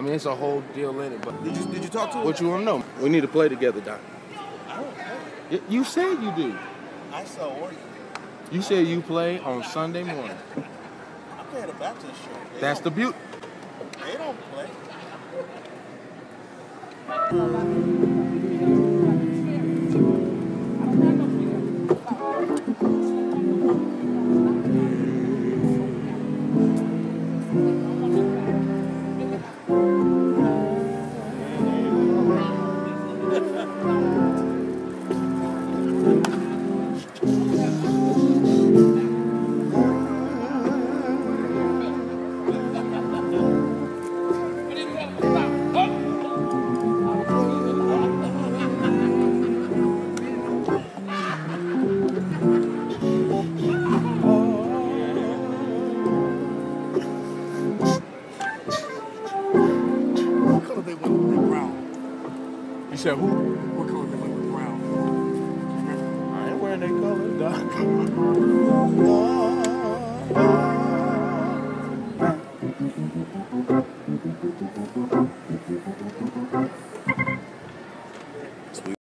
I mean, it's a whole deal in it. But did you talk to him? What you want to know? We need to play together, Doc. I don't play. You said you do. I saw Oregon. You said you play on Sunday morning. I play at a Baptist show. That's the beauty. They don't play. You said who? What color they went with? Brown. I ain't wearing that color, dog.